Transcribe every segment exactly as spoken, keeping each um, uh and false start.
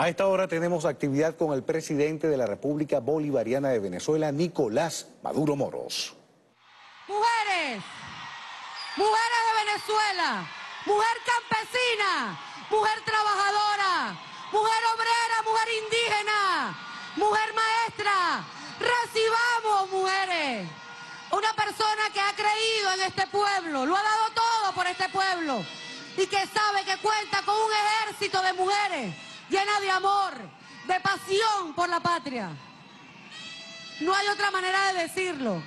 A esta hora tenemos actividad con el presidente de la República Bolivariana de Venezuela, Nicolás Maduro Moros. Mujeres, mujeres de Venezuela, mujer campesina, mujer trabajadora, mujer obrera, mujer indígena, mujer maestra, recibamos mujeres. Una persona que ha creído en este pueblo, lo ha dado todo por este pueblo y que sabe que cuenta con un ejército de mujeres llena de amor, de pasión por la patria. No hay otra manera de decirlo.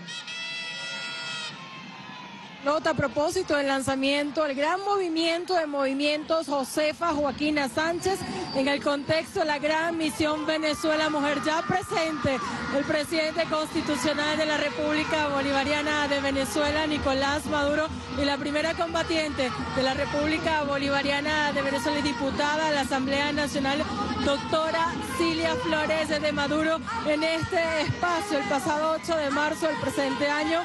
Nota a propósito del lanzamiento, el gran movimiento de movimientos Josefa Joaquina Sánchez en el contexto de la gran misión Venezuela Mujer, ya presente el presidente constitucional de la República Bolivariana de Venezuela, Nicolás Maduro, y la primera combatiente de la República Bolivariana de Venezuela y diputada a la Asamblea Nacional, doctora Cilia Flores de Maduro, en este espacio el pasado ocho de marzo del presente año.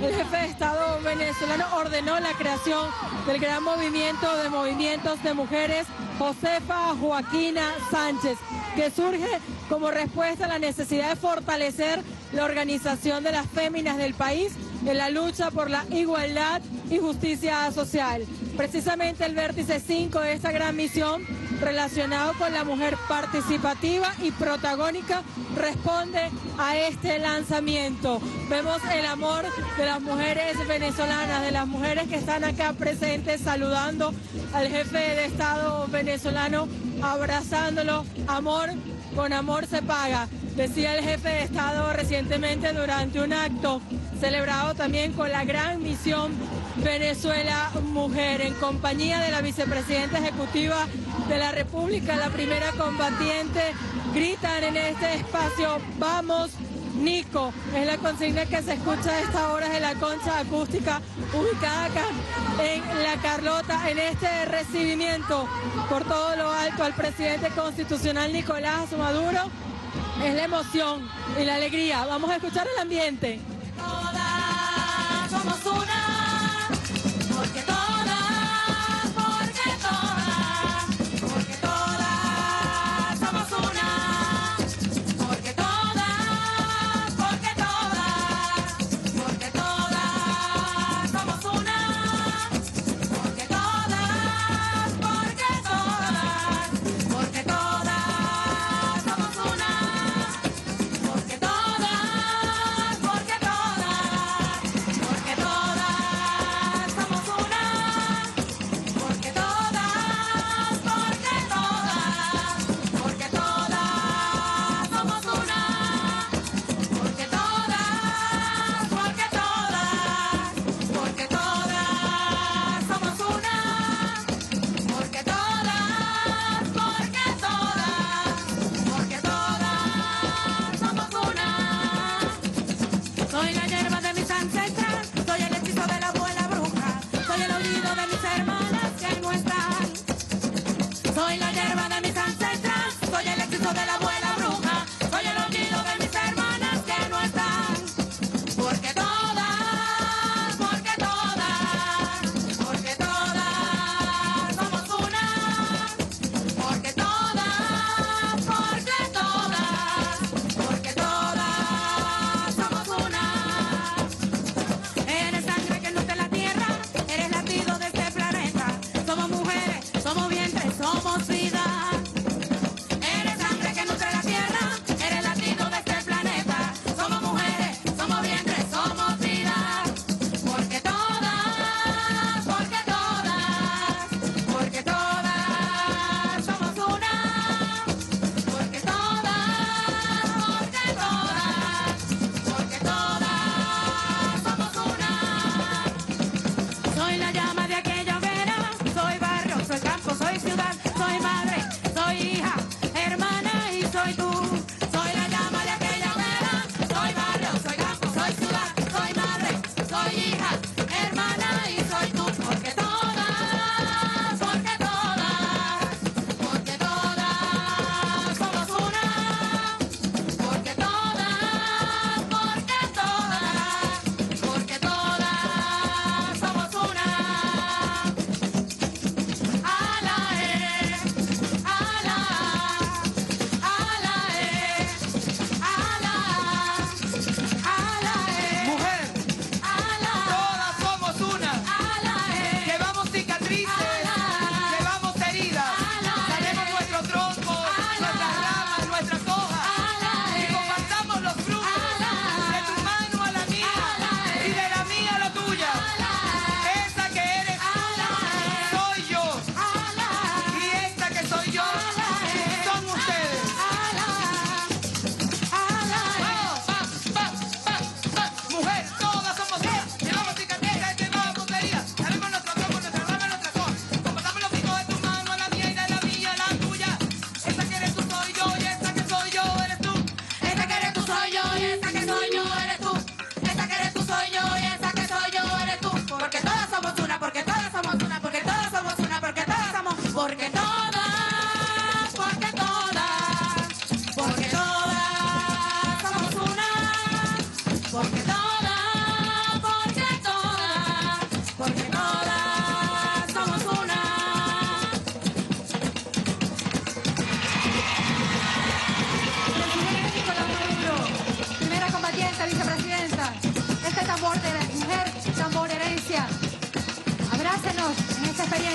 El jefe de Estado venezolano ordenó la creación del gran movimiento de movimientos de mujeres Josefa Joaquina Sánchez, que surge como respuesta a la necesidad de fortalecer la organización de las féminas del país en la lucha por la igualdad y justicia social. Precisamente el vértice cinco de esta gran misión, relacionado con la mujer participativa y protagónica, responde a este lanzamiento. Vemos el amor de las mujeres venezolanas, de las mujeres que están acá presentes saludando al jefe de Estado venezolano, abrazándolo. Amor, con amor se paga, decía el jefe de Estado recientemente durante un acto celebrado también con la gran misión Venezuela Mujer, en compañía de la vicepresidenta ejecutiva de la República, la primera combatiente. Gritan en este espacio, vamos Nico, es la consigna que se escucha a estas horas de la concha acústica ubicada acá en La Carlota, en este recibimiento por todo lo alto al presidente constitucional Nicolás Maduro. Es la emoción y la alegría. Vamos a escuchar el ambiente. Todas somos una, porque todas, porque todas, porque todas somos una, porque todas, porque todas, porque todas somos una, porque todas, porque todas, porque todas somos una, porque todas, porque todas. Porque todas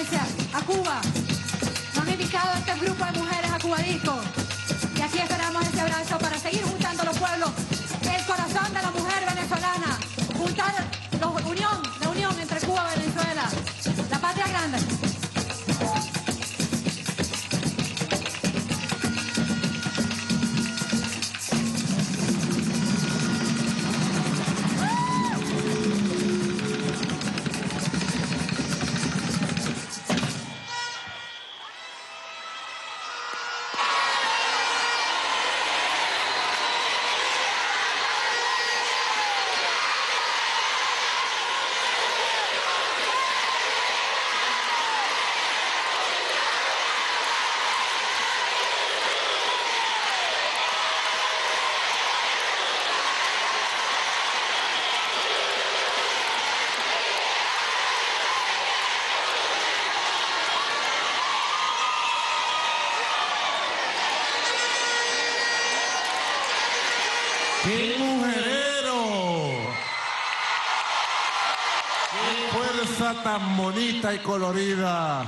violencia a Cuba. Nos han invitado a este grupo de mujeres a Cubadisco. Y así esperamos ese abrazo para seguir juntando los pueblos, el corazón de la mujer venezolana, juntar los, unión, la unión entre Cuba y Venezuela. La patria grande. ¡Qué mujerero! ¡Qué fuerza tan bonita y colorida!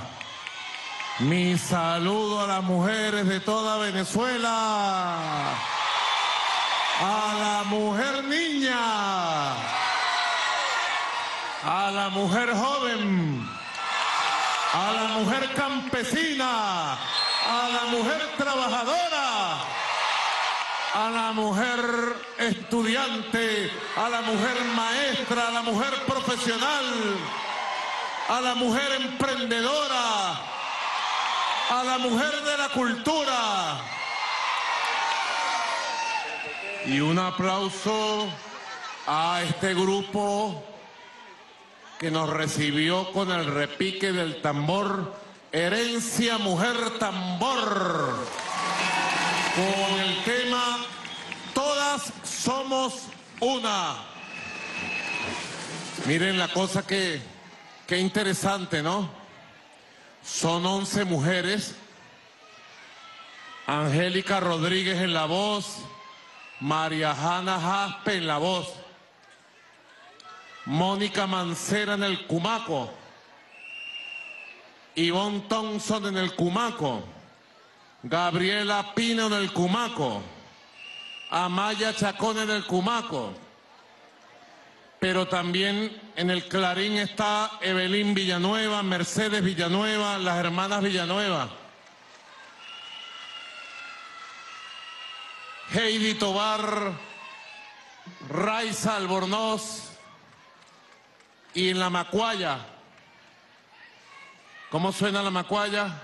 Mi saludo a las mujeres de toda Venezuela. A la mujer niña. A la mujer joven. A la mujer campesina. A la mujer trabajadora. A la mujer estudiante, a la mujer maestra, a la mujer profesional, a la mujer emprendedora, a la mujer de la cultura. Y un aplauso a este grupo que nos recibió con el repique del tambor, Herencia Mujer Tambor. Con el tema Todas Somos Una. Miren la cosa que, que interesante, ¿no? Son once mujeres. Angélica Rodríguez en la voz, María Ana Jaspe en la voz, Mónica Mancera en el cumaco, Ivonne Thompson en el cumaco, Gabriela Pino en el cumaco, Amaya Chacón en el cumaco, pero también en el clarín está Evelyn Villanueva, Mercedes Villanueva, las hermanas Villanueva, Heidi Tovar, Raiza Albornoz, y en la macuaya. ¿Cómo suena la macuaya?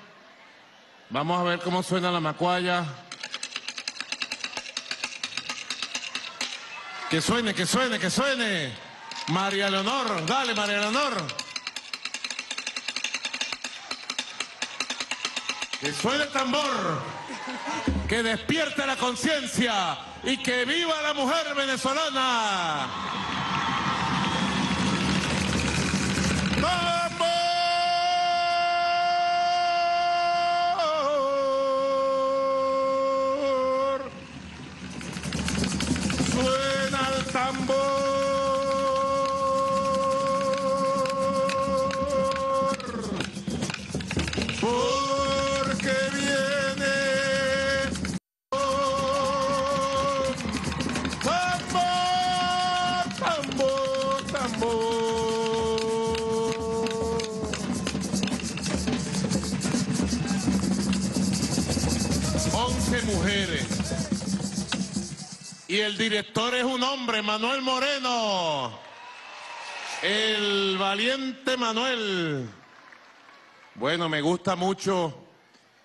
Vamos a ver cómo suena la macuaya. Que suene, que suene, que suene. María Leonor, dale María Leonor. Que suene el tambor. Que despierte la conciencia. Y que viva la mujer venezolana. ¡Vamos! Y el director es un hombre, Manuel Moreno, el valiente Manuel. Bueno, me gusta mucho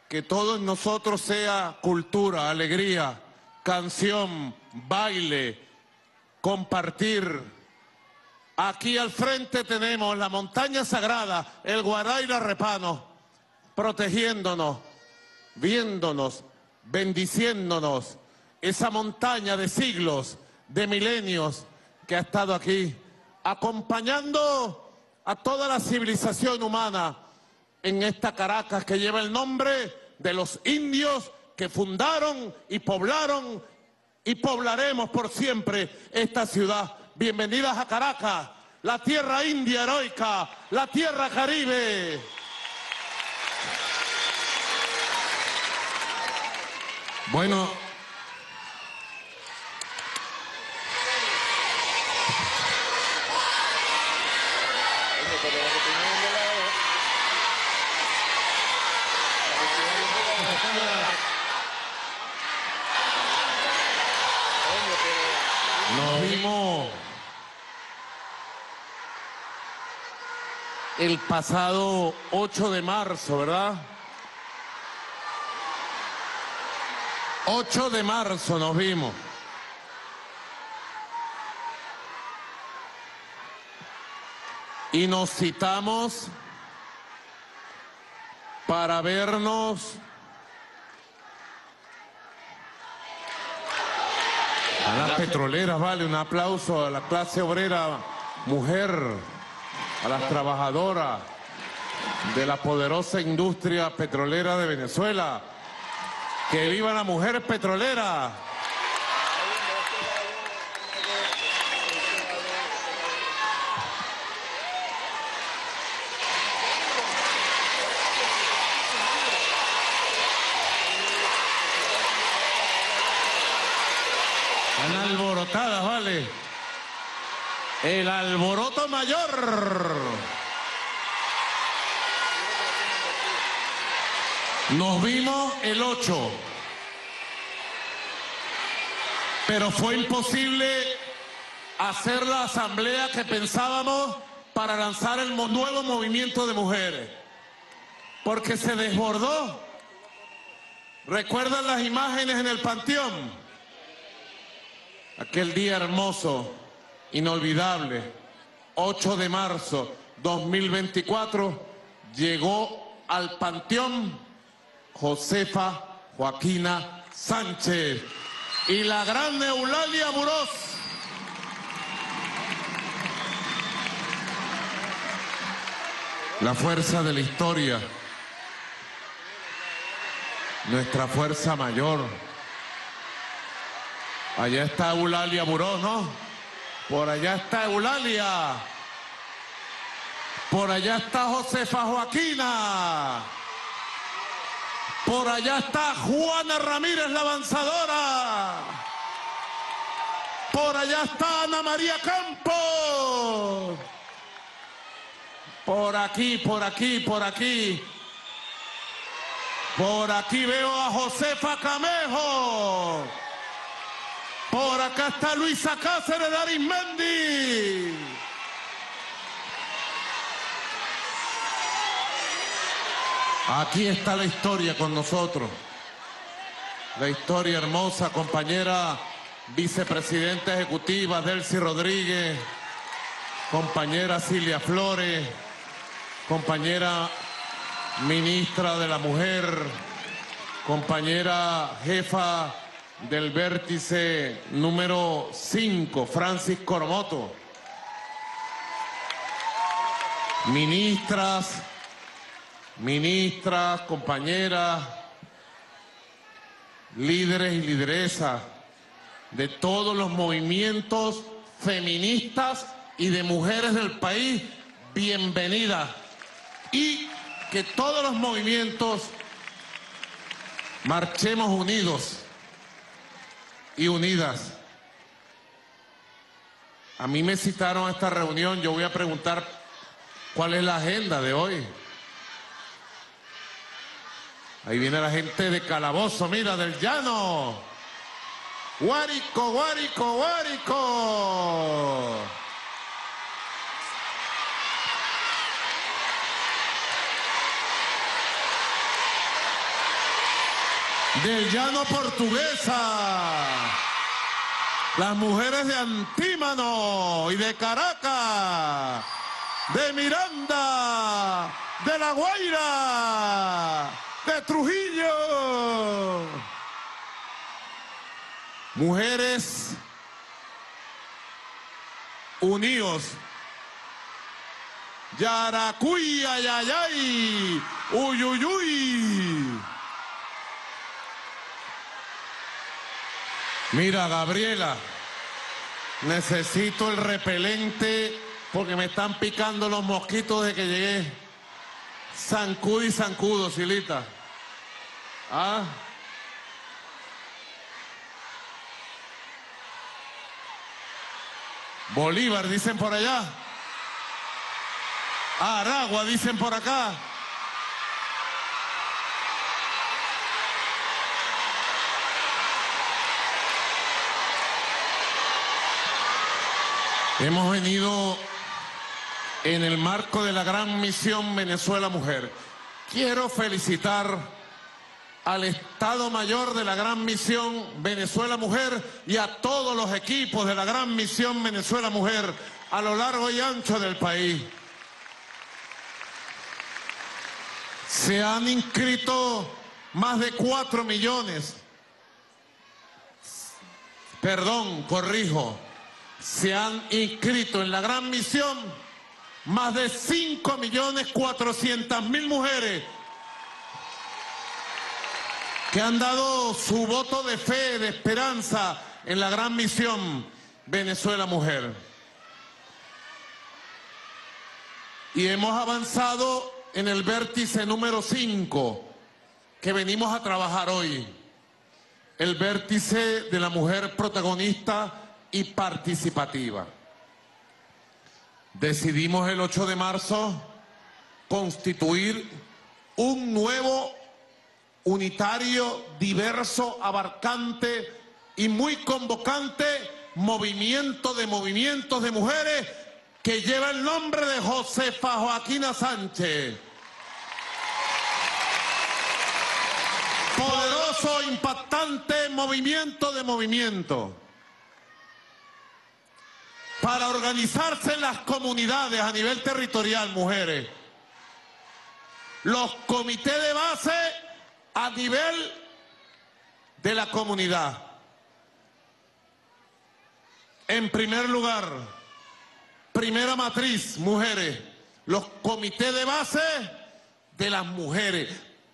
que todo en nosotros sea cultura, alegría, canción, baile, compartir. Aquí al frente tenemos la montaña sagrada, el Guaraira Repano, protegiéndonos, viéndonos, bendiciéndonos. Esa montaña de siglos, de milenios que ha estado aquí, acompañando a toda la civilización humana en esta Caracas que lleva el nombre de los indios que fundaron y poblaron y poblaremos por siempre esta ciudad. Bienvenidas a Caracas, la tierra india heroica, la tierra caribe. Bueno. Nos vimos el pasado ocho de marzo, ¿verdad? ocho de marzo nos vimos. Y nos citamos para vernos. A las petroleras, vale, un aplauso a la clase obrera mujer, a las trabajadoras de la poderosa industria petrolera de Venezuela. ¡Que viva la mujer petrolera! Vale, el alboroto mayor. Nos vimos el ocho, pero fue imposible hacer la asamblea que pensábamos para lanzar el nuevo movimiento de mujeres, porque se desbordó. ¿Recuerdan las imágenes en el Panteón? Aquel día hermoso, inolvidable, ocho de marzo dos mil veinticuatro, llegó al Panteón Josefa Joaquina Sánchez y la gran Eulalia Burós. La fuerza de la historia, nuestra fuerza mayor. Allá está Eulalia Burós, ¿no? Por allá está Eulalia. Por allá está Josefa Joaquina. Por allá está Juana Ramírez, la avanzadora. Por allá está Ana María Campos. Por aquí, por aquí, por aquí. Por aquí veo a Josefa Camejo. Por acá está Luisa Cáceres de Arismendi. Aquí está la historia con nosotros. La historia hermosa, compañera vicepresidenta ejecutiva Delcy Rodríguez, compañera Cilia Flores, compañera ministra de la Mujer, compañera jefa del vértice número cinco, Francis Coromoto. Ministras, ministras, compañeras, líderes y lideresas de todos los movimientos feministas y de mujeres del país, bienvenidas. Y que todos los movimientos marchemos unidos y unidas. A mí me citaron a esta reunión. Yo voy a preguntar cuál es la agenda de hoy. Ahí viene la gente de Calabozo, mira, del Llano. Guárico, guárico, guárico. Del Llano Portuguesa, las mujeres de Antímano y de Caracas, de Miranda, de La Guaira, de Trujillo. Mujeres unidos. Yaracuy, ayayay, uyuyuy. Mira, Gabriela, necesito el repelente porque me están picando los mosquitos desde que llegué. Zancudo y zancudo, Silita. ¿Ah? Bolívar, dicen por allá. Aragua, dicen por acá. Hemos venido en el marco de la gran misión Venezuela Mujer. Quiero felicitar al Estado Mayor de la gran misión Venezuela Mujer y a todos los equipos de la gran misión Venezuela Mujer a lo largo y ancho del país. Se han inscrito más de cuatro millones, perdón, corrijo, se han inscrito en la gran misión más de cinco millones cuatrocientas mil mujeres que han dado su voto de fe, de esperanza en la gran misión Venezuela Mujer. Y hemos avanzado en el vértice número cinco que venimos a trabajar hoy, el vértice de la mujer protagonista y participativa. Decidimos el ocho de marzo constituir un nuevo unitario, diverso, abarcante y muy convocante movimiento de movimientos de mujeres que lleva el nombre de Josefa Joaquina Sánchez. Poderoso, impactante movimiento de movimiento. Para organizarse en las comunidades a nivel territorial, mujeres. Los comités de base a nivel de la comunidad. En primer lugar, primera matriz, mujeres, los comités de base de las mujeres,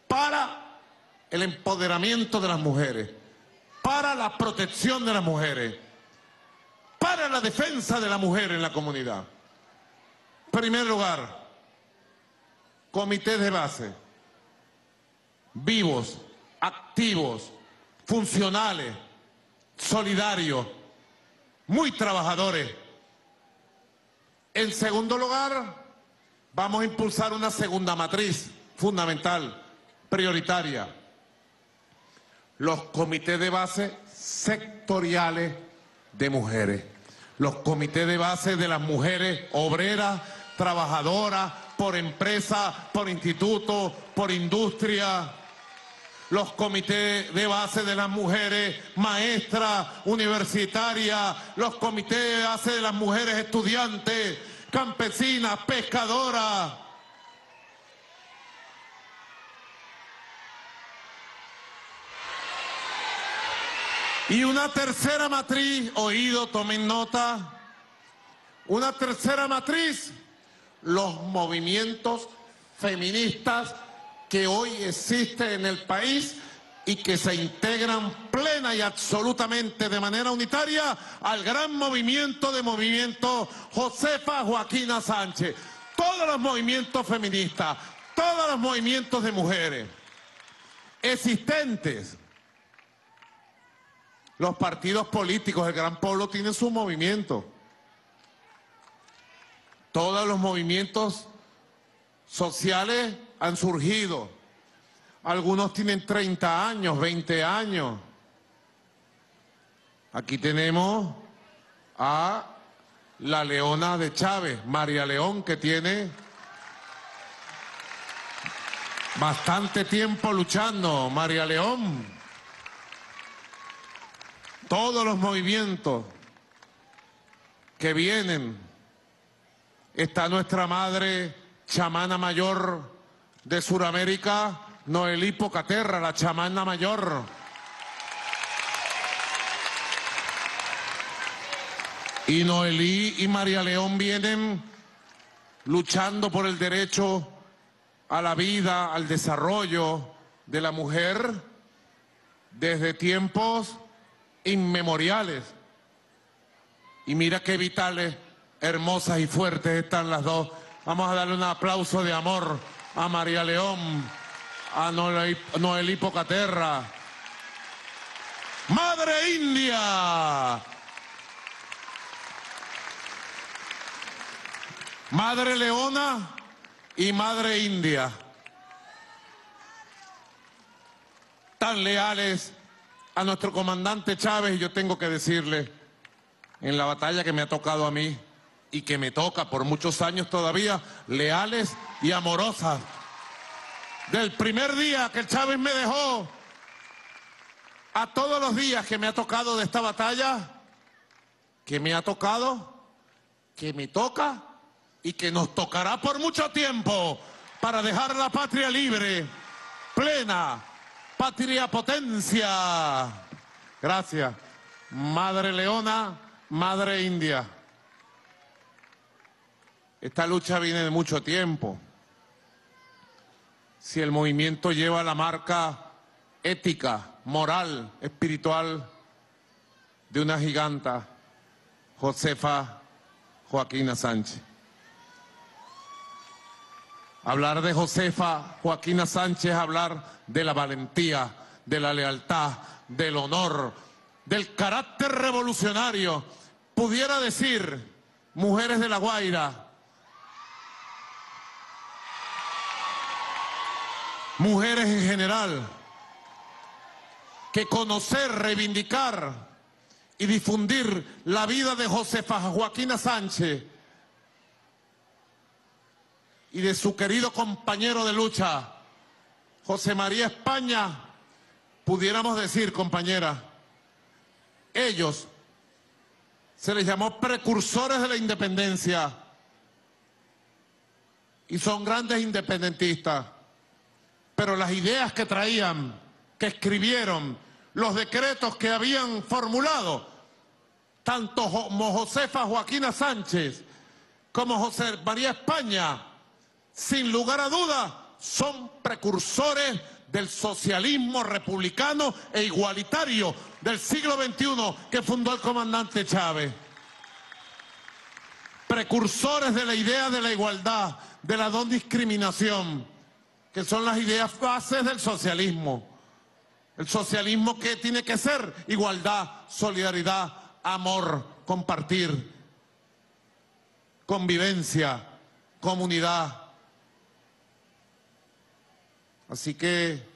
para el empoderamiento de las mujeres, para la protección de las mujeres, para la defensa de la mujer en la comunidad. Primer lugar, comités de base, vivos, activos, funcionales, solidarios, muy trabajadores. En segundo lugar, vamos a impulsar una segunda matriz fundamental, prioritaria. Los comités de base sectoriales de mujeres. Los comités de base de las mujeres obreras, trabajadoras, por empresa, por instituto, por industria. Los comités de base de las mujeres maestras, universitarias, los comités de base de las mujeres estudiantes, campesinas, pescadoras. Y una tercera matriz, oído, tomen nota, una tercera matriz, los movimientos feministas que hoy existen en el país y que se integran plena y absolutamente de manera unitaria al gran movimiento de movimiento Josefa Joaquina Sánchez. Todos los movimientos feministas, todos los movimientos de mujeres existentes. Los partidos políticos, el gran pueblo tiene su movimiento. Todos los movimientos sociales han surgido, algunos tienen treinta años, veinte años. Aquí tenemos a la leona de Chávez, María León, que tiene bastante tiempo luchando, María León. Todos los movimientos que vienen, está nuestra madre chamana mayor de Sudamérica, Noelí Pocaterra, la chamana mayor. Y Noelí y María León vienen luchando por el derecho a la vida, al desarrollo de la mujer desde tiempos inmemoriales. Y mira qué vitales, hermosas y fuertes están las dos. Vamos a darle un aplauso de amor a María León, a Noelí Pocaterra. ¡Madre India! Madre Leona y Madre India, tan leales a nuestro comandante Chávez. Y yo tengo que decirle, en la batalla que me ha tocado a mí y que me toca por muchos años todavía, leales y amorosas. Del primer día que Chávez me dejó a todos los días que me ha tocado de esta batalla, que me ha tocado, que me toca y que nos tocará por mucho tiempo, para dejar la patria libre, plena, patria potencia. Gracias. Madre Leona, Madre India. Esta lucha viene de mucho tiempo. Si el movimiento lleva la marca ética, moral, espiritual de una giganta, Josefa Joaquina Sánchez. Hablar de Josefa Joaquina Sánchez es hablar de la valentía, de la lealtad, del honor, del carácter revolucionario. Pudiera decir, mujeres de La Guaira, mujeres en general, que conocer, reivindicar y difundir la vida de Josefa Joaquina Sánchez y de su querido compañero de lucha, José María España, pudiéramos decir, compañera, ellos se les llamó precursores de la independencia y son grandes independentistas. Pero las ideas que traían, que escribieron, los decretos que habían formulado, tanto como Josefa Joaquina Sánchez como José María España, sin lugar a dudas, son precursores del socialismo republicano e igualitario del siglo veintiuno que fundó el comandante Chávez. Precursores de la idea de la igualdad, de la no discriminación, que son las ideas bases del socialismo. El socialismo que tiene que ser igualdad, solidaridad, amor, compartir, convivencia, comunidad. Así que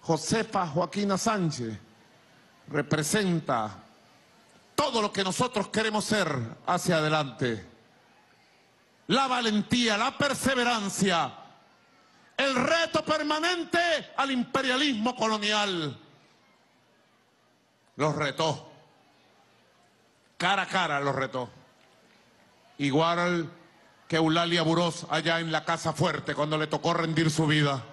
Josefa Joaquina Sánchez representa todo lo que nosotros queremos ser hacia adelante. La valentía, la perseverancia, el reto permanente al imperialismo colonial. Los retó. Cara a cara los retó. Igual que Eulalia Burós allá en la Casa Fuerte cuando le tocó rendir su vida.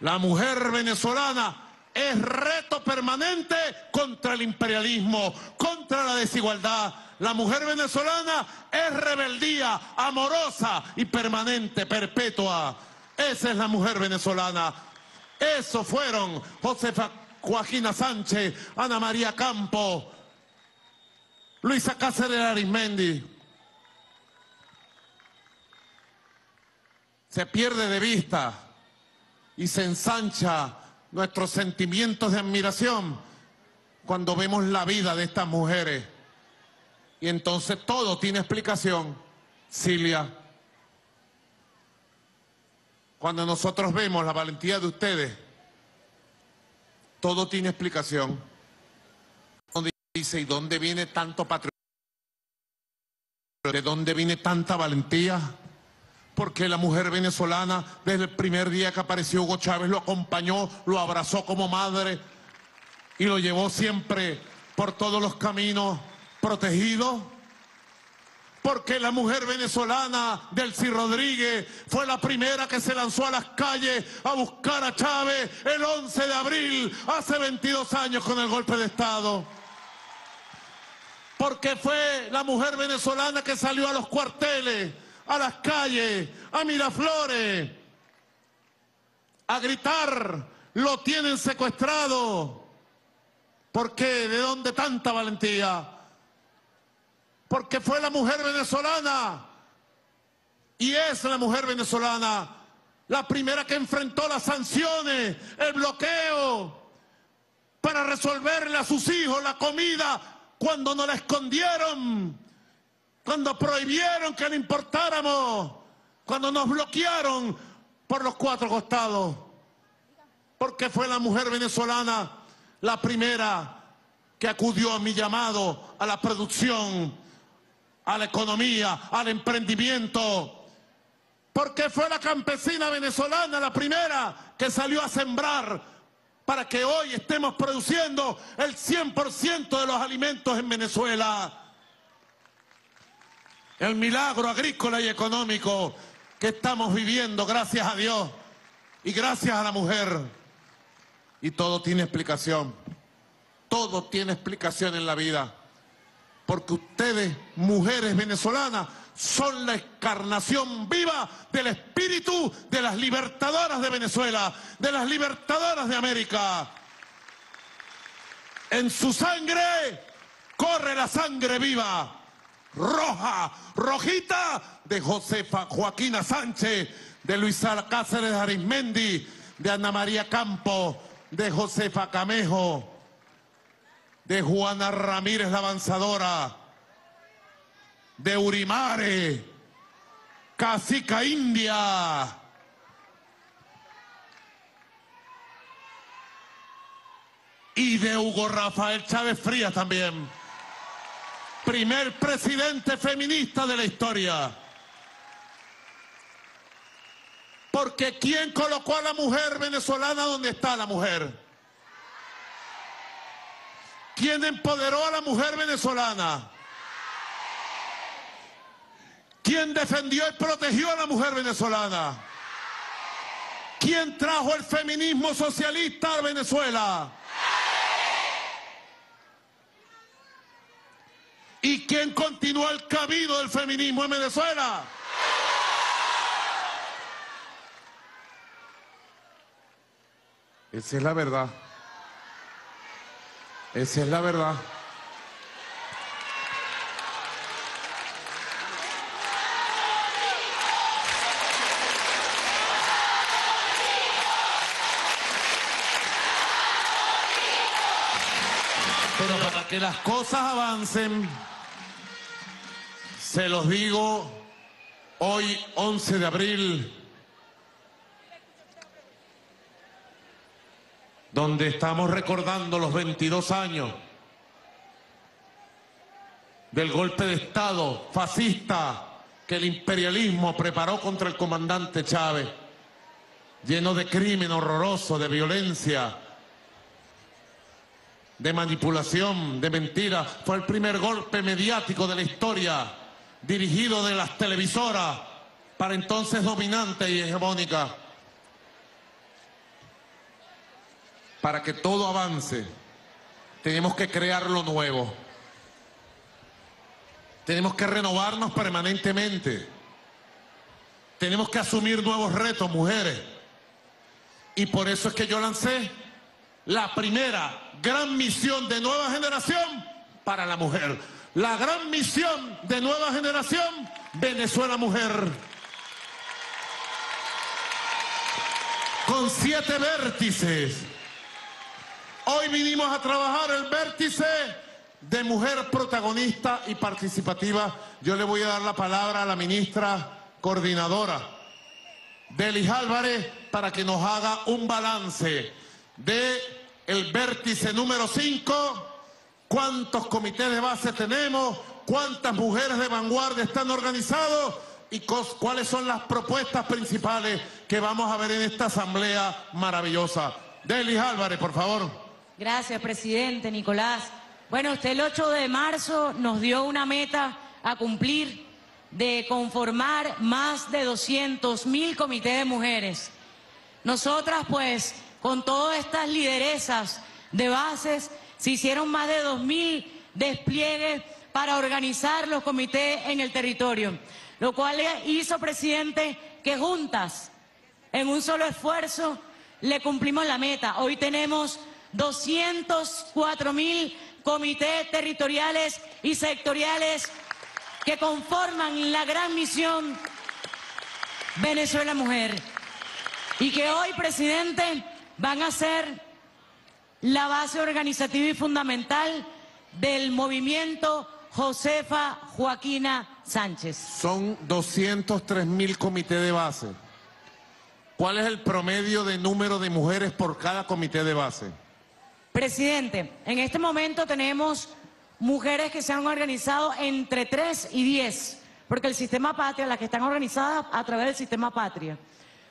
La mujer venezolana es reto permanente contra el imperialismo, contra la desigualdad. La mujer venezolana es rebeldía amorosa y permanente, perpetua. Esa es la mujer venezolana. Eso fueron Josefa Joaquina Sánchez, Ana María Campos, Luisa Cáceres de Arismendi. Se pierde de vista y se ensancha nuestros sentimientos de admiración cuando vemos la vida de estas mujeres. Y entonces todo tiene explicación, Cilia. Cuando nosotros vemos la valentía de ustedes, todo tiene explicación. ¿Dónde dice y dónde viene tanto patriotismo? ¿De dónde viene tanta valentía? Porque la mujer venezolana, desde el primer día que apareció Hugo Chávez, lo acompañó, lo abrazó como madre y lo llevó siempre por todos los caminos, protegido, porque la mujer venezolana, Delcy Rodríguez, fue la primera que se lanzó a las calles a buscar a Chávez el once de abril, hace veintidós años con el golpe de Estado. Porque fue la mujer venezolana que salió a los cuarteles, a las calles, a Miraflores, a gritar, lo tienen secuestrado. ¿Por qué? ¿De dónde tanta valentía? Porque fue la mujer venezolana, y es la mujer venezolana, la primera que enfrentó las sanciones, el bloqueo, para resolverle a sus hijos la comida cuando no la escondieron. cuando prohibieron que le importáramos, cuando nos bloquearon por los cuatro costados, porque fue la mujer venezolana la primera que acudió a mi llamado, a la producción, a la economía, al emprendimiento, porque fue la campesina venezolana la primera que salió a sembrar para que hoy estemos produciendo el cien por ciento de los alimentos en Venezuela. El milagro agrícola y económico que estamos viviendo, gracias a Dios y gracias a la mujer. Y todo tiene explicación, todo tiene explicación en la vida, porque ustedes, mujeres venezolanas, son la encarnación viva del espíritu de las libertadoras de Venezuela, de las libertadoras de América. En su sangre corre la sangre viva, roja, rojita, de Josefa Joaquina Sánchez, de Luisa Cáceres de Arismendi, de Ana María Campos, de Josefa Camejo, de Juana Ramírez la avanzadora, de Urimare, Cacica India. Y de Hugo Rafael Chávez Frías también, primer presidente feminista de la historia. Porque ¿quién colocó a la mujer venezolana donde está la mujer? ¿Quién empoderó a la mujer venezolana? ¿Quién defendió y protegió a la mujer venezolana? ¿Quién trajo el feminismo socialista a Venezuela? ¿Y quién continuó el camino del feminismo en Venezuela? Esa es la verdad. Esa es la verdad. Pero para que las cosas avancen, se los digo, hoy once de abril... donde estamos recordando los veintidós años del golpe de Estado fascista que el imperialismo preparó contra el comandante Chávez, lleno de crimen horroroso, de violencia, de manipulación, de mentiras. Fue el primer golpe mediático de la historia, dirigido de las televisoras, para entonces dominantes y hegemónicas. Para que todo avance, tenemos que crear lo nuevo. Tenemos que renovarnos permanentemente. Tenemos que asumir nuevos retos, mujeres. Y por eso es que yo lancé la primera gran misión de nueva generación para la mujer. La gran misión de nueva generación, Venezuela Mujer. Con siete vértices. Hoy vinimos a trabajar el vértice de mujer protagonista y participativa. Yo le voy a dar la palabra a la ministra coordinadora, Delis Álvarez, para que nos haga un balance del vértice número cinco, cuántos comités de base tenemos, cuántas mujeres de vanguardia están organizadas y cuáles son las propuestas principales que vamos a ver en esta asamblea maravillosa. Delis Álvarez, por favor. Gracias, presidente Nicolás. Bueno, usted el ocho de marzo nos dio una meta a cumplir de conformar más de doscientos mil comités de mujeres. Nosotras, pues, con todas estas lideresas de bases, se hicieron más de dos mil despliegues para organizar los comités en el territorio, lo cual hizo, presidente, que juntas, en un solo esfuerzo, le cumplimos la meta. Hoy tenemos doscientos cuatro mil comités territoriales y sectoriales que conforman la gran misión Venezuela Mujer y que hoy, presidente, van a ser la base organizativa y fundamental del movimiento Josefa Joaquina Sánchez. Son doscientos tres mil comités de base. ¿Cuál es el promedio de número de mujeres por cada comité de base? Presidente, en este momento tenemos mujeres que se han organizado entre tres y diez, porque el sistema patria, las que están organizadas a través del sistema patria,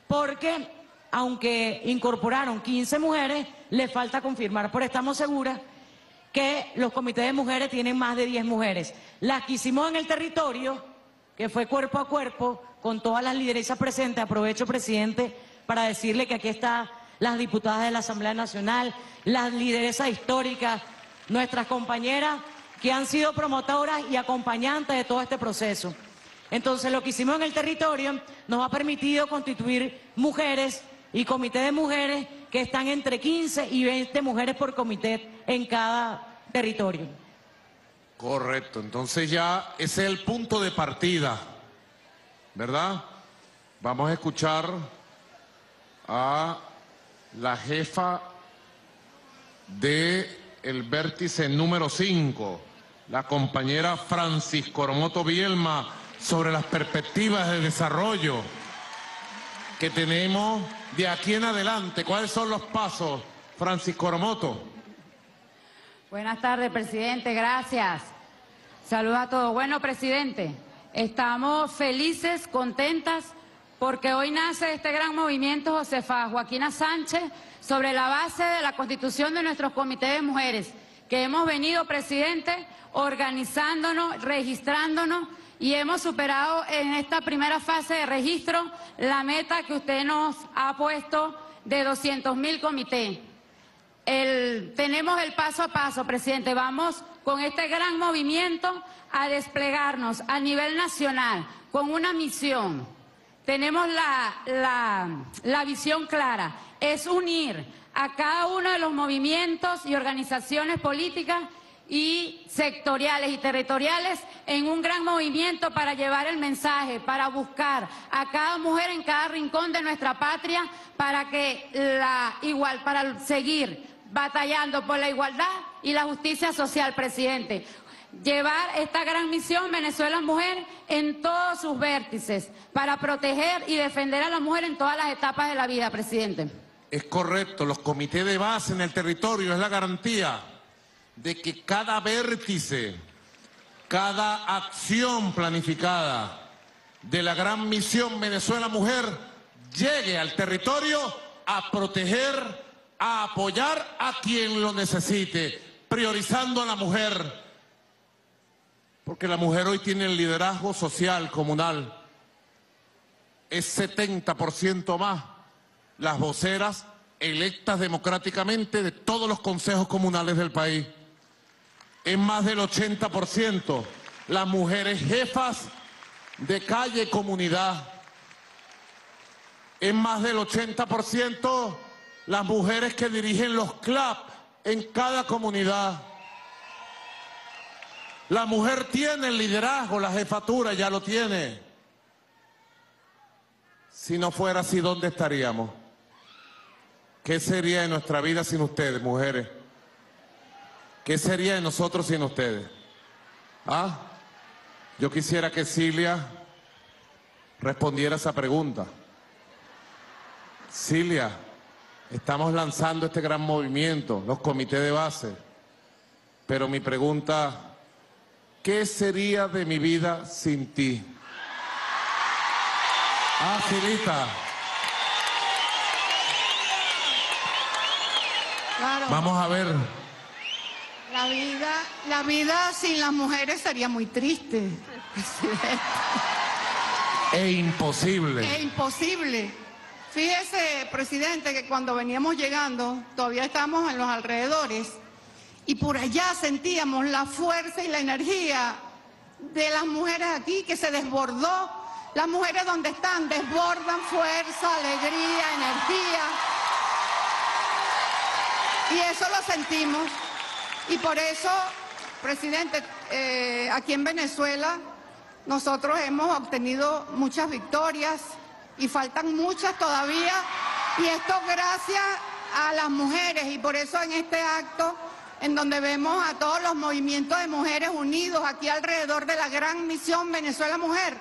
porque aunque incorporaron quince mujeres, les falta confirmar, pero estamos seguras que los comités de mujeres tienen más de diez mujeres. Las que hicimos en el territorio, que fue cuerpo a cuerpo, con todas las lideresas presentes. Aprovecho, presidente, para decirle que aquí están las diputadas de la Asamblea Nacional, las lideresas históricas, nuestras compañeras que han sido promotoras y acompañantes de todo este proceso. Entonces, lo que hicimos en el territorio nos ha permitido constituir mujeres y comité de mujeres que están entre quince y veinte mujeres por comité en cada territorio. Correcto, entonces ya ese es el punto de partida, ¿verdad? Vamos a escuchar a la jefa del vértice número cinco, la compañera Francis Coromoto Bielma, sobre las perspectivas de desarrollo que tenemos de aquí en adelante. ¿Cuáles son los pasos, Francis Coromoto? Buenas tardes, presidente, gracias. Saludos a todos. Bueno, presidente, estamos felices, contentas, porque hoy nace este gran movimiento Josefa Joaquina Sánchez sobre la base de la constitución de nuestros comités de mujeres, que hemos venido, presidente, organizándonos, registrándonos, y hemos superado en esta primera fase de registro la meta que usted nos ha puesto de doscientos mil comités. El, tenemos el paso a paso, presidente. Vamos con este gran movimiento a desplegarnos a nivel nacional con una misión. Tenemos la, la, la visión clara, es unir a cada uno de los movimientos y organizaciones políticas y sectoriales y territoriales en un gran movimiento para llevar el mensaje, para buscar a cada mujer en cada rincón de nuestra patria para que la igual, para seguir batallando por la igualdad y la justicia social, presidente. Llevar esta gran misión Venezuela Mujer en todos sus vértices para proteger y defender a la mujer en todas las etapas de la vida, presidente. Es correcto, los comités de base en el territorio es la garantía de que cada vértice, cada acción planificada de la gran misión Venezuela Mujer llegue al territorio a proteger, a apoyar a quien lo necesite, priorizando a la mujer, porque la mujer hoy tiene el liderazgo social comunal, es setenta por ciento más las voceras electas democráticamente de todos los consejos comunales del país. Es más del ochenta por ciento las mujeres jefas de calle comunidad. Es más del ochenta por ciento las mujeres que dirigen los C L A P en cada comunidad. La mujer tiene el liderazgo, la jefatura ya lo tiene. Si no fuera así, ¿dónde estaríamos? ¿Qué sería de nuestra vida sin ustedes, mujeres? ¿Qué sería de nosotros sin ustedes? ¿Ah? Yo quisiera que Cilia respondiera esa pregunta. Cilia, estamos lanzando este gran movimiento, los comités de base, pero mi pregunta, ¿qué sería de mi vida sin ti? Ah, Cilita. Claro. Vamos a ver. La vida, la vida sin las mujeres sería muy triste, presidente. E imposible. E imposible. Fíjese, presidente, que cuando veníamos llegando, todavía estábamos en los alrededores, y por allá sentíamos la fuerza y la energía de las mujeres aquí, que se desbordó. Las mujeres donde están desbordan fuerza, alegría, energía. Y eso lo sentimos, y por eso, presidente, eh, aquí en Venezuela nosotros hemos obtenido muchas victorias y faltan muchas todavía, y esto gracias a las mujeres, y por eso en este acto en donde vemos a todos los movimientos de mujeres unidos aquí alrededor de la gran misión Venezuela Mujer.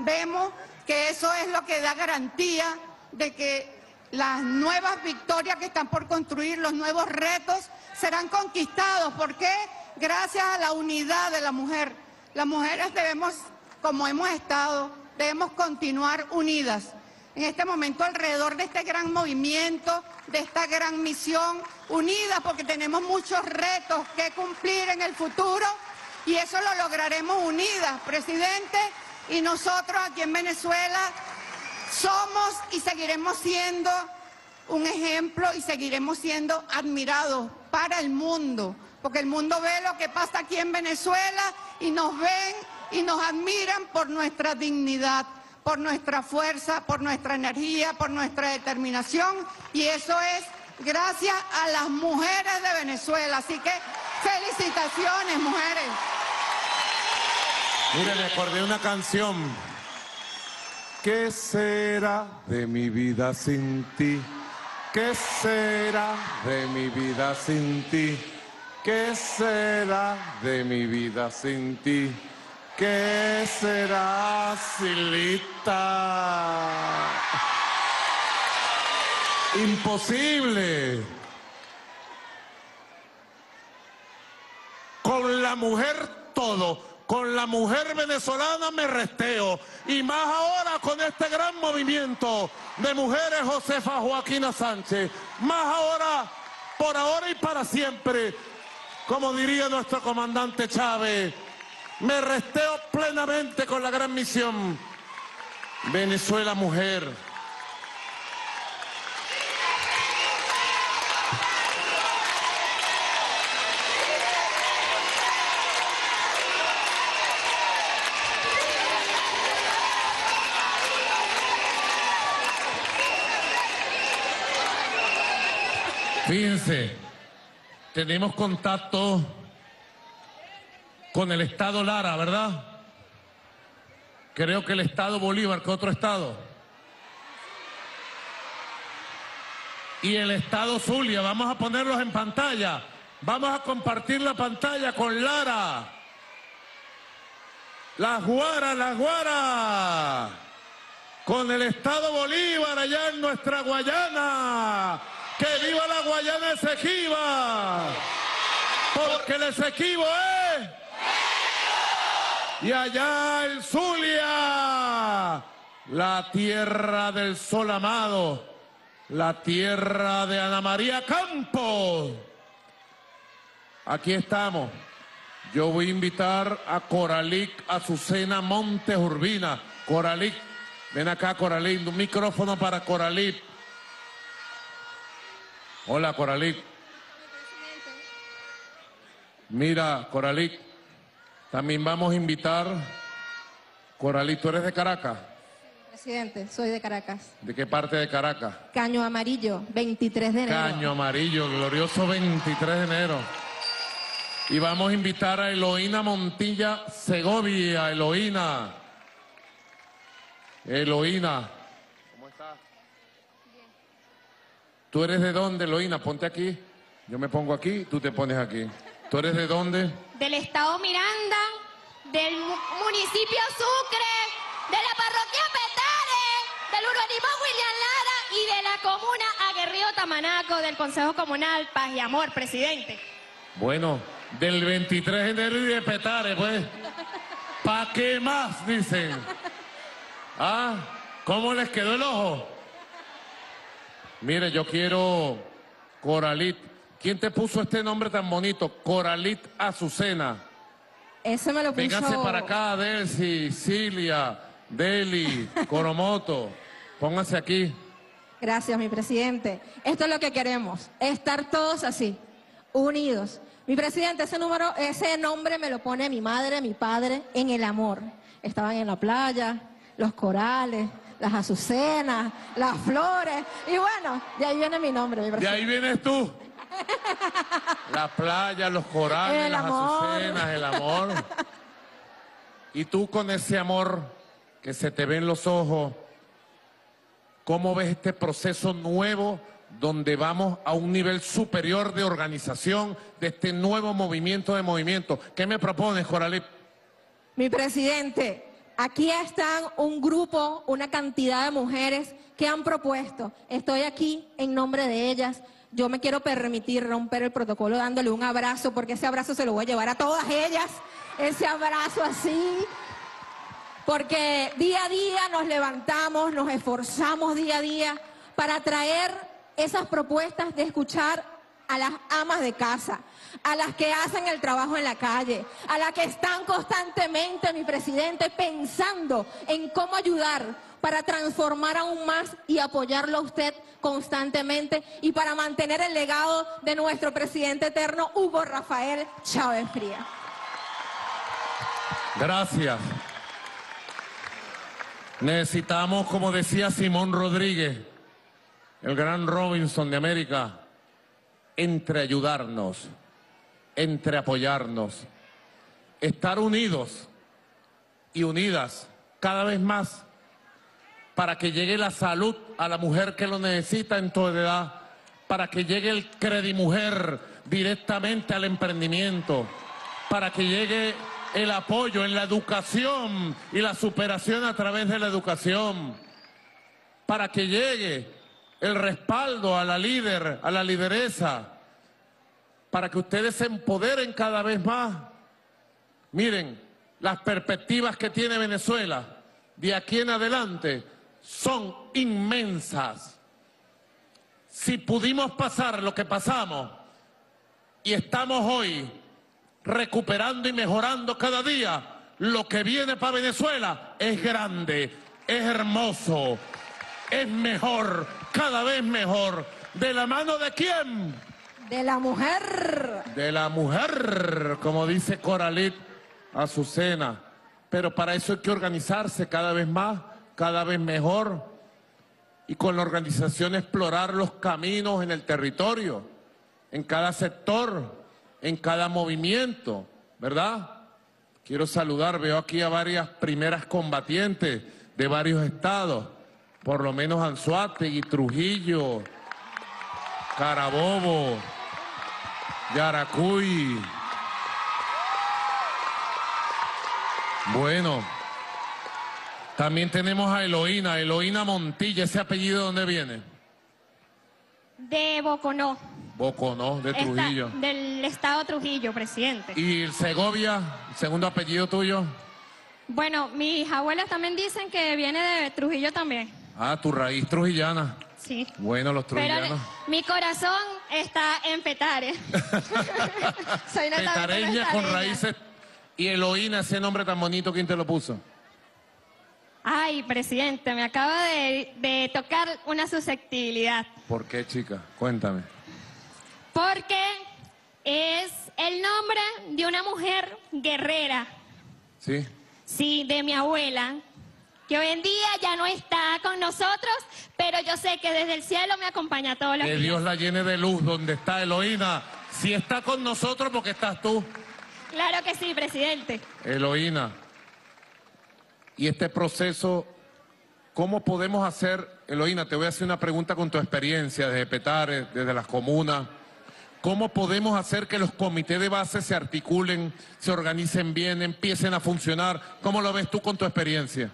Vemos que eso es lo que da garantía de que las nuevas victorias que están por construir, los nuevos retos, serán conquistados. ¿Por qué? Gracias a la unidad de la mujer. Las mujeres debemos, como hemos estado, debemos continuar unidas. En este momento alrededor de este gran movimiento, de esta gran misión, unidas porque tenemos muchos retos que cumplir en el futuro y eso lo lograremos unidas, presidente, y nosotros aquí en Venezuela somos y seguiremos siendo un ejemplo y seguiremos siendo admirados para el mundo, porque el mundo ve lo que pasa aquí en Venezuela y nos ven y nos admiran por nuestra dignidad, por nuestra fuerza, por nuestra energía, por nuestra determinación, y eso es gracias a las mujeres de Venezuela. Así que felicitaciones, mujeres. Mire, le acordé una canción. ¿Qué será de mi vida sin ti? ¿Qué será de mi vida sin ti? ¿Qué será de mi vida sin ti? ¿Qué será, Silita? Imposible. Con la mujer todo, con la mujer venezolana me resteo. Y más ahora con este gran movimiento de mujeres Josefa Joaquina Sánchez. Más ahora, por ahora y para siempre. Como diría nuestro comandante Chávez, me resteo plenamente con la gran misión Venezuela Mujer. Fíjense, tenemos contacto con el estado Lara, ¿verdad? Creo que el estado Bolívar, que otro estado. Y el estado Zulia, vamos a ponerlos en pantalla. Vamos a compartir la pantalla con Lara. La Guara, la Guara. Con el estado Bolívar, allá en nuestra Guayana. ¡Que viva la Guayana Esequiba! Porque el Esequibo es... ¡Eh! Y allá el Zulia, la tierra del sol amado, la tierra de Ana María Campos. Aquí estamos. Yo voy a invitar a Coralit Azucena Montes Urbina. Coralit, ven acá, Coralit, un micrófono para Coralit. Hola, Coralit. Mira, Coralit, también vamos a invitar. Coralit, ¿tú eres de Caracas? Sí, presidente, soy de Caracas. ¿De qué parte de Caracas? Caño Amarillo, veintitrés de enero. Caño Amarillo, glorioso veintitrés de enero. Y vamos a invitar a Eloína Montilla Segovia. Eloína. Eloína. ¿Cómo estás? Bien. ¿Tú eres de dónde, Eloína? Ponte aquí. Yo me pongo aquí, tú te pones aquí. ¿Tú eres de dónde? Del estado Miranda, del municipio Sucre, de la parroquia Petare, del urbanismo William Lara y de la comuna Aguerrido Tamanaco, del Consejo Comunal Paz y Amor, presidente. Bueno, del veintitrés de enero y de Petare, pues. ¿Para qué más, dicen? ¿Ah? ¿Cómo les quedó el ojo? Mire, yo quiero, Coralit. ¿Quién te puso este nombre tan bonito? Coralit Azucena. Ese me lo puso... Vénganse para acá, Delcy, Cilia, Deli, Coromoto. Pónganse aquí. Gracias, mi presidente. Esto es lo que queremos, estar todos así, unidos. Mi presidente, ese número, ese nombre me lo pone mi madre, mi padre, en el amor. Estaban en la playa, los corales... las azucenas, las flores, y bueno, de ahí viene mi nombre. Mi de ahí vienes tú. La playa, los corales, el las amor. Azucenas, el amor. Y tú con ese amor que se te ve en los ojos, ¿cómo ves este proceso nuevo donde vamos a un nivel superior de organización de este nuevo movimiento de movimiento. ¿Qué me propones, Coralit? Mi presidente, aquí están un grupo, una cantidad de mujeres que han propuesto. Estoy aquí en nombre de ellas. Yo me quiero permitir romper el protocolo dándole un abrazo, porque ese abrazo se lo voy a llevar a todas ellas. Ese abrazo así, porque día a día nos levantamos, nos esforzamos día a día para traer esas propuestas de escuchar a las amas de casa, a las que hacen el trabajo en la calle, a las que están constantemente, mi presidente, pensando en cómo ayudar para transformar aún más y apoyarlo a usted constantemente y para mantener el legado de nuestro presidente eterno, Hugo Rafael Chávez Frías. Gracias. Necesitamos, como decía Simón Rodríguez, el gran Robinson de América, entre ayudarnos, entre apoyarnos, estar unidos y unidas cada vez más para que llegue la salud a la mujer que lo necesita en toda edad, para que llegue el Credimujer directamente al emprendimiento, para que llegue el apoyo en la educación y la superación a través de la educación, para que llegue el respaldo a la líder, a la lideresa, para que ustedes se empoderen cada vez más. Miren, las perspectivas que tiene Venezuela de aquí en adelante son inmensas. Si pudimos pasar lo que pasamos y estamos hoy recuperando y mejorando cada día, lo que viene para Venezuela es grande, es hermoso, es mejor, cada vez mejor. ¿De la mano de quién? De la mujer. De la mujer, como dice Coralit Azucena. Pero para eso hay que organizarse cada vez más, cada vez mejor. Y con la organización explorar los caminos en el territorio, en cada sector, en cada movimiento, ¿verdad? Quiero saludar, veo aquí a varias primeras combatientes de varios estados, por lo menos Anzoátegui, Trujillo, Carabobo, Yaracuy. Bueno, también tenemos a Eloína, Eloína Montilla. ¿Ese apellido de dónde viene? De Boconó. Boconó, de Trujillo. Esta, del estado Trujillo, presidente. ¿Y Segovia, segundo apellido tuyo? Bueno, mis abuelas también dicen que viene de Trujillo también. Ah, tu raíz trujillana. Sí. Bueno, los trujillanos. Pero mi corazón está en Petare. Soy una petareña con raíces. Y Eloína, ese nombre tan bonito, ¿quién te lo puso? Ay, presidente, me acaba de, de tocar una susceptibilidad. ¿Por qué, chica? Cuéntame. Porque es el nombre de una mujer guerrera. ¿Sí? Sí, de mi abuela, que hoy en día ya no está con nosotros, pero yo sé que desde el cielo me acompaña todos los días. Que Dios la llene de luz donde está Eloína. Si está con nosotros, porque estás tú. Claro que sí, presidente. Eloína, y este proceso, ¿cómo podemos hacer? Eloína, te voy a hacer una pregunta con tu experiencia desde Petare, desde las comunas. ¿Cómo podemos hacer que los comités de base se articulen, se organicen bien, empiecen a funcionar? ¿Cómo lo ves tú con tu experiencia?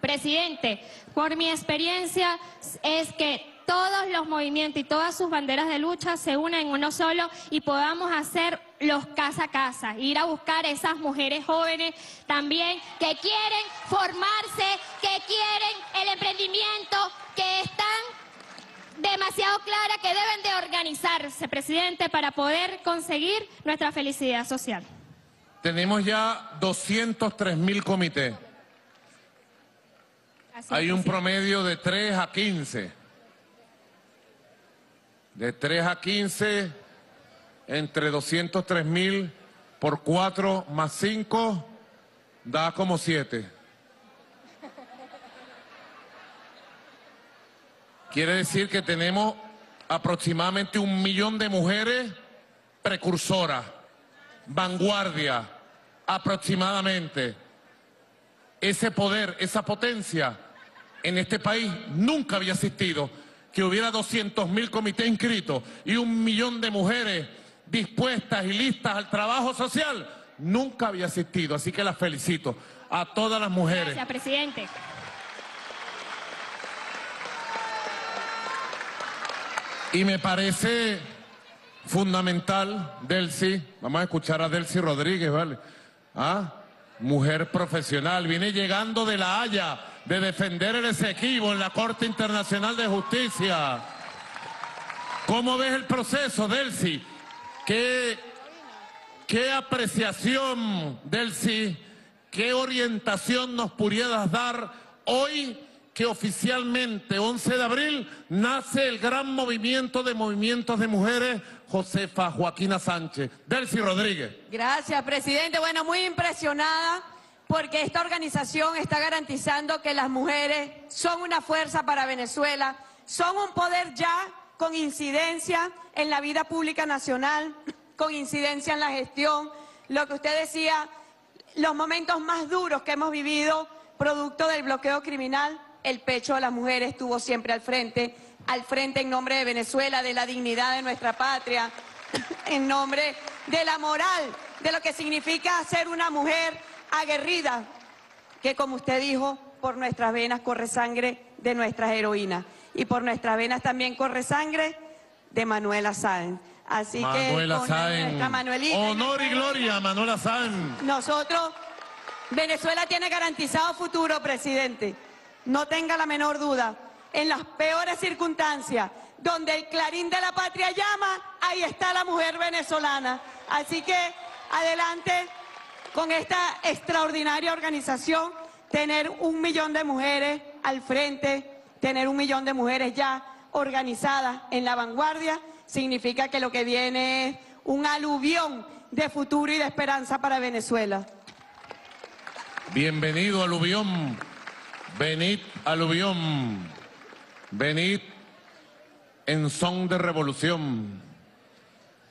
Presidente, por mi experiencia es que todos los movimientos y todas sus banderas de lucha se unan en uno solo y podamos hacer los casa a casa, ir a buscar esas mujeres jóvenes también que quieren formarse, que quieren el emprendimiento, que están demasiado clara que deben de organizarse, presidente, para poder conseguir nuestra felicidad social. Tenemos ya doscientos tres mil comités. Así Hay un sí. promedio de tres a quince. De tres a quince, entre doscientos tres mil por cuatro más cinco, da como siete. Quiere decir que tenemos aproximadamente un millón de mujeres precursoras, vanguardia, aproximadamente. Ese poder, esa potencia en este país nunca había existido. que hubiera doscientos mil comités inscritos y un millón de mujeres dispuestas y listas al trabajo social, nunca había asistido. Así que las felicito a todas las mujeres. Gracias, presidente. Y me parece fundamental, Delcy, vamos a escuchar a Delcy Rodríguez, ¿vale? ¿Ah? Mujer profesional, viene llegando de La Haya, de defender el Esequibo en la Corte Internacional de Justicia. ¿Cómo ves el proceso, Delcy? ¿Qué, qué apreciación, Delcy, qué orientación nos pudieras dar hoy que oficialmente, once de abril, nace el gran movimiento de movimientos de mujeres, Josefa Joaquina Sánchez? Delcy Rodríguez. Gracias, presidente. Bueno, muy impresionada porque esta organización está garantizando que las mujeres son una fuerza para Venezuela, son un poder ya con incidencia en la vida pública nacional, con incidencia en la gestión. Lo que usted decía, los momentos más duros que hemos vivido, producto del bloqueo criminal, el pecho de las mujeres estuvo siempre al frente, al frente en nombre de Venezuela, de la dignidad de nuestra patria, en nombre de la moral, de lo que significa ser una mujer aguerrida, que como usted dijo, por nuestras venas corre sangre de nuestras heroínas, y por nuestras venas también corre sangre de Manuela Sáenz. Así Manuela que, Sáenz. Manuelita, honor y gloria, Manuela Sáenz. Nosotros, Venezuela tiene garantizado futuro, presidente. No tenga la menor duda, en las peores circunstancias, donde el clarín de la patria llama, ahí está la mujer venezolana. Así que adelante con esta extraordinaria organización, tener un millón de mujeres al frente, tener un millón de mujeres ya organizadas en la vanguardia, significa que lo que viene es un aluvión de futuro y de esperanza para Venezuela. Bienvenido, aluvión. Venid, aluvión, venid en son de revolución.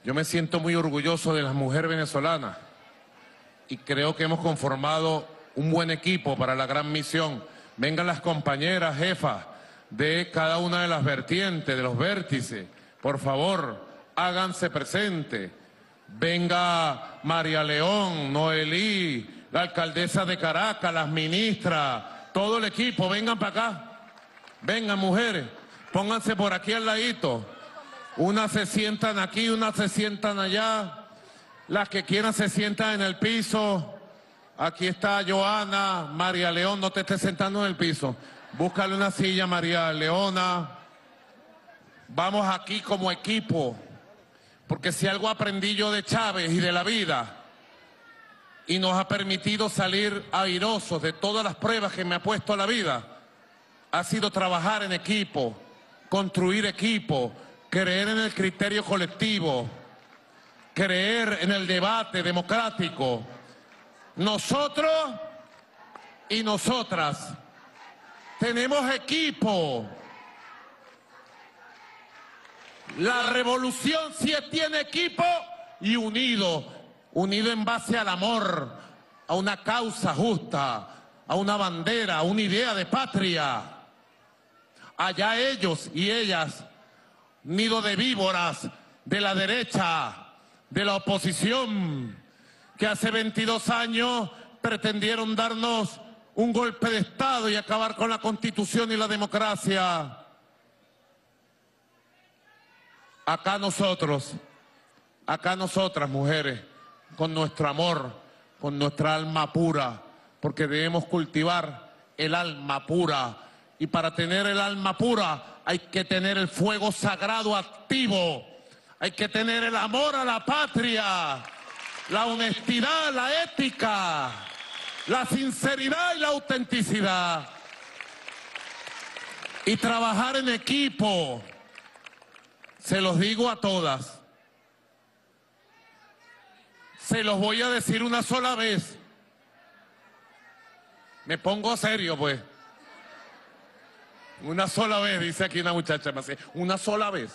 Yo me siento muy orgulloso de las mujeres venezolanas y creo que hemos conformado un buen equipo para la gran misión. Vengan las compañeras, jefas de cada una de las vertientes, de los vértices. Por favor, háganse presente. Venga María León, Noelí, la alcaldesa de Caracas, las ministras. Todo el equipo, vengan para acá, vengan mujeres, pónganse por aquí al ladito, unas se sientan aquí, unas se sientan allá, las que quieran se sientan en el piso, aquí está Joana, María León, no te estés sentando en el piso, búscale una silla, María Leona, vamos aquí como equipo, porque si algo aprendí yo de Chávez y de la vida, y nos ha permitido salir airosos de todas las pruebas que me ha puesto a la vida, ha sido trabajar en equipo, construir equipo, creer en el criterio colectivo, creer en el debate democrático. Nosotros y nosotras tenemos equipo. La revolución sí tiene equipo y unido. Unido en base al amor, a una causa justa, a una bandera, a una idea de patria. Allá ellos y ellas, nido de víboras de la derecha, de la oposición, que hace veintidós años pretendieron darnos un golpe de Estado y acabar con la Constitución y la democracia. Acá nosotros, acá nosotras mujeres, con nuestro amor, con nuestra alma pura, porque debemos cultivar el alma pura. Y para tener el alma pura hay que tener el fuego sagrado activo, hay que tener el amor a la patria, la honestidad, la ética, la sinceridad y la autenticidad. Y trabajar en equipo, se los digo a todas. Se los voy a decir una sola vez. Me pongo serio, pues. Una sola vez, dice aquí una muchacha. Una sola vez.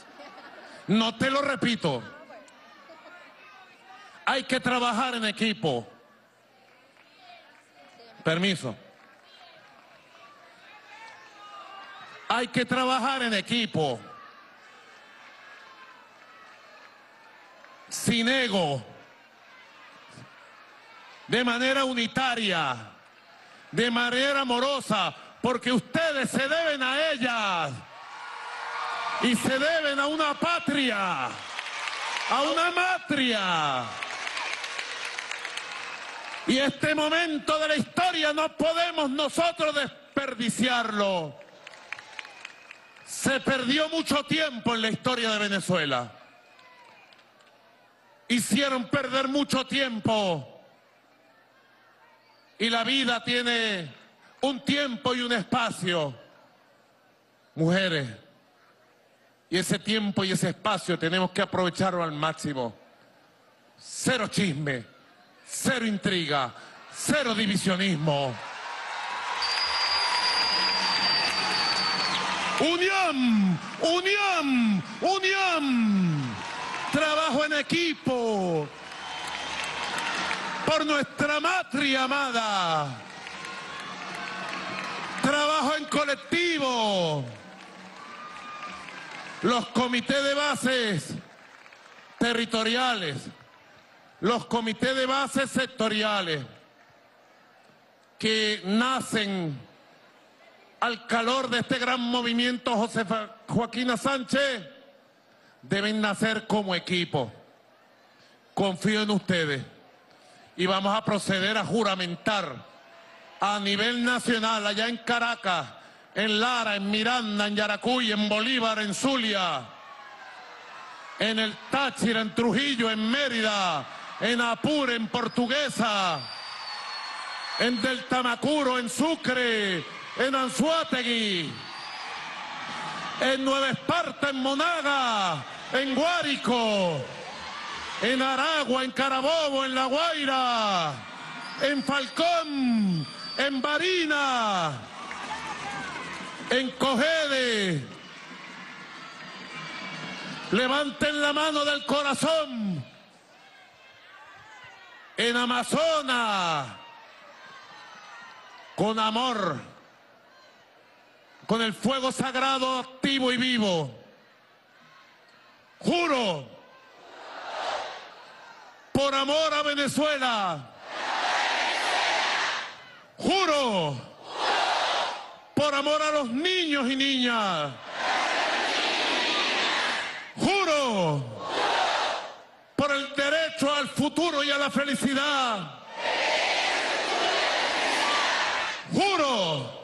No te lo repito. Hay que trabajar en equipo. Permiso. Hay que trabajar en equipo. Sin ego. De manera unitaria. De manera amorosa. Porque ustedes se deben a ellas. Y se deben a una patria. A una matria. Y este momento de la historia no podemos nosotros desperdiciarlo. Se perdió mucho tiempo en la historia de Venezuela. Hicieron perder mucho tiempo. Y la vida tiene un tiempo y un espacio. Mujeres, y ese tiempo y ese espacio tenemos que aprovecharlo al máximo. Cero chisme. Cero intriga, cero divisionismo. Unión, unión, unión. Trabajo en equipo. Por nuestra matria amada. Trabajo en colectivo. Los comités de bases territoriales. Los comités de bases sectoriales que nacen al calor de este gran movimiento Josefa Joaquina Sánchez deben nacer como equipo. Confío en ustedes y vamos a proceder a juramentar a nivel nacional, allá en Caracas, en Lara, en Miranda, en Yaracuy, en Bolívar, en Zulia, en el Táchira, en Trujillo, en Mérida, en Apure, en Portuguesa, en Deltamacuro, en Sucre, en Anzuategui, en Nueva Esparta, en Monaga, en Guárico, en Aragua, en Carabobo, en La Guaira, en Falcón, en Barinas, en Cogede. Levanten la mano del corazón. En Amazonas, con amor, con el fuego sagrado activo y vivo. Juro, por amor a Venezuela. Juro, por amor a los niños y niñas. Juro, por el derecho al futuro y a la felicidad. Juro,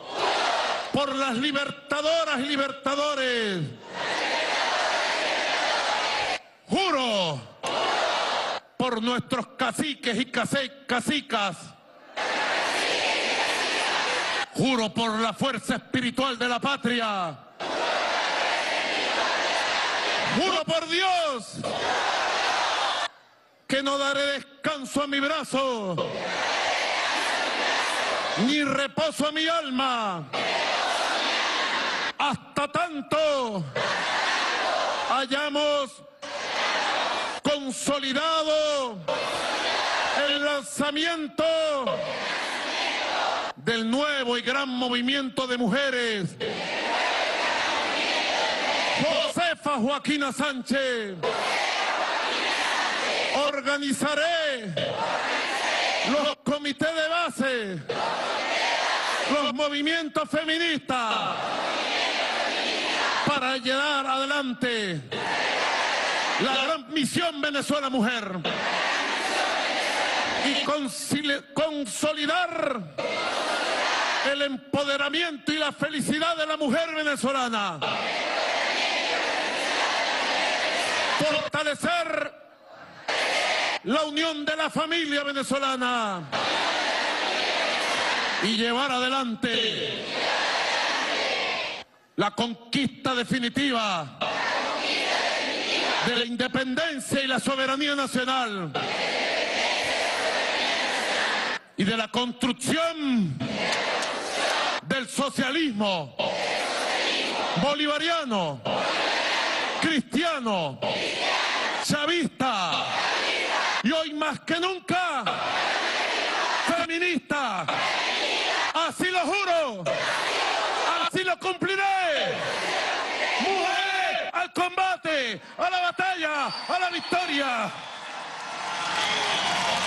por las libertadoras y libertadores. Juro, por nuestros caciques y cacicas. Juro por la fuerza espiritual de la patria. Juro por Dios. Que no daré descanso a mi brazo, ni reposo a mi alma, hasta tanto hayamos consolidado el lanzamiento del nuevo y gran movimiento de mujeres, Josefa Joaquina Sánchez. Organizaré los comités de base, los movimientos feministas, para llevar adelante la gran misión Venezuela Mujer y consolidar el empoderamiento y la felicidad de la mujer venezolana. Fortalecer la unión de la familia venezolana y llevar adelante la conquista definitiva de la independencia y la soberanía nacional y de la construcción del socialismo bolivariano, cristiano, chavista. Y hoy más que nunca, feminista, así lo juro, así lo cumpliré. a la batalla, a la victoria.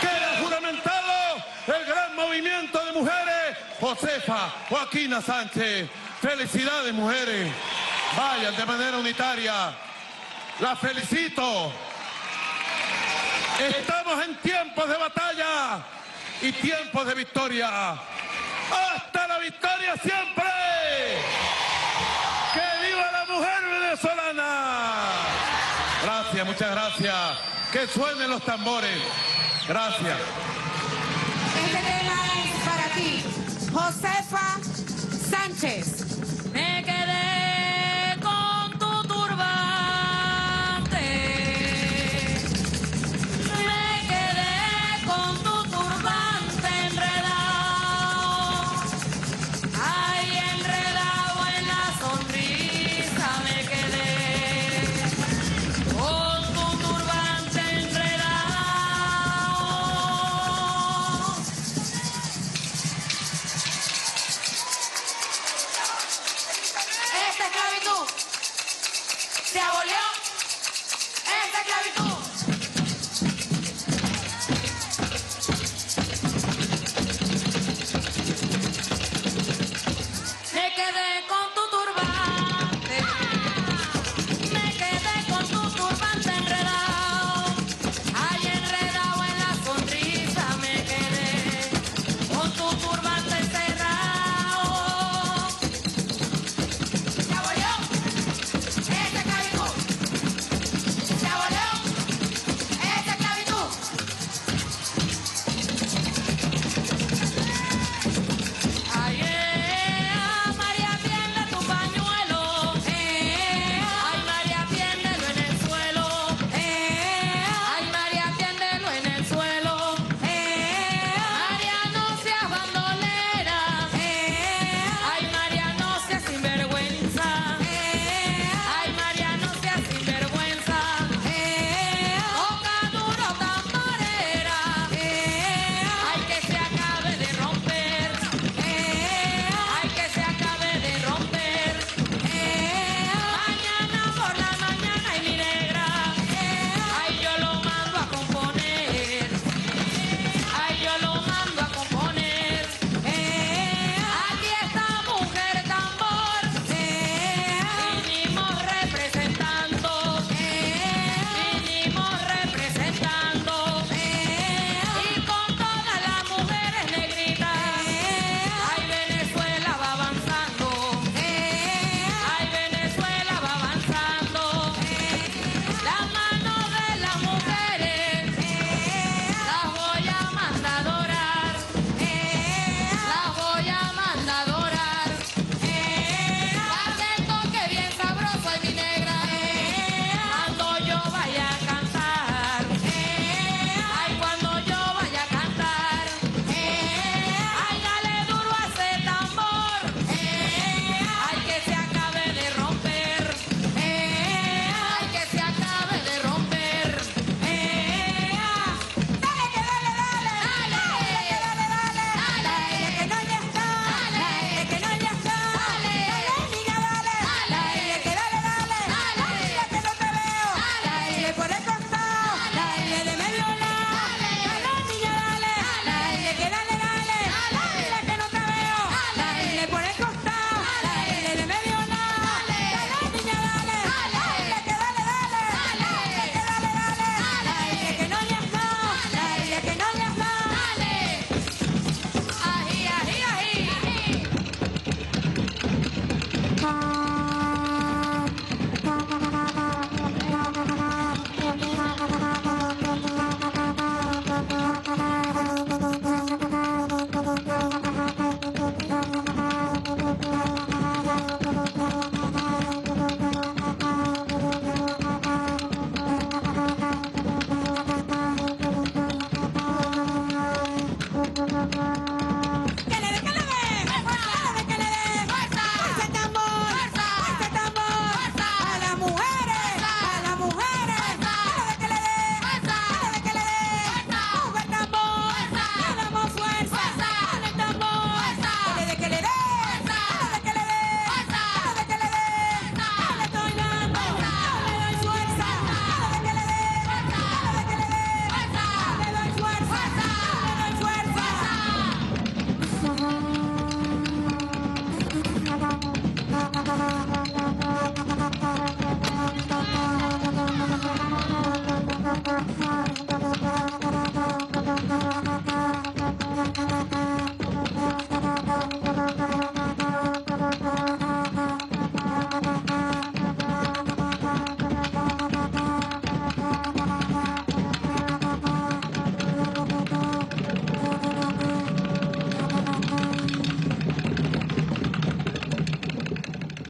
Queda juramentado el gran movimiento de mujeres, Josefa Joaquina Sánchez. Felicidades, mujeres. Vayan de manera unitaria. Las felicito. Estamos en tiempos de batalla y tiempos de victoria. ¡Hasta la victoria siempre! ¡Que viva la mujer venezolana! Gracias, muchas gracias. Que suenen los tambores. Gracias. Este tema es para ti, Josefa Sánchez.